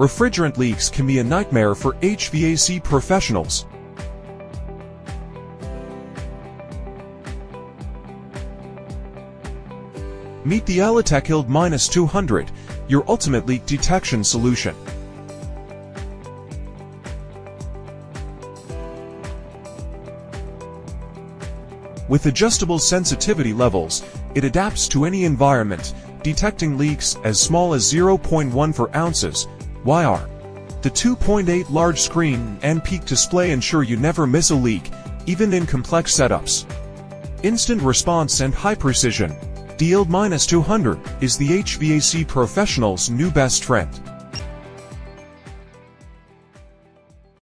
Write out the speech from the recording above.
refrigerant leaks can be a nightmare for HVAC professionals. Meet the Alitech Hild -200, your ultimate leak detection solution. With adjustable sensitivity levels, it adapts to any environment, detecting leaks as small as 0.14 ounces (YR). The 2.8 large screen and peak display ensure you never miss a leak, even in complex setups. Instant response and high precision. The Hild -200 is the HVAC professional's new best friend.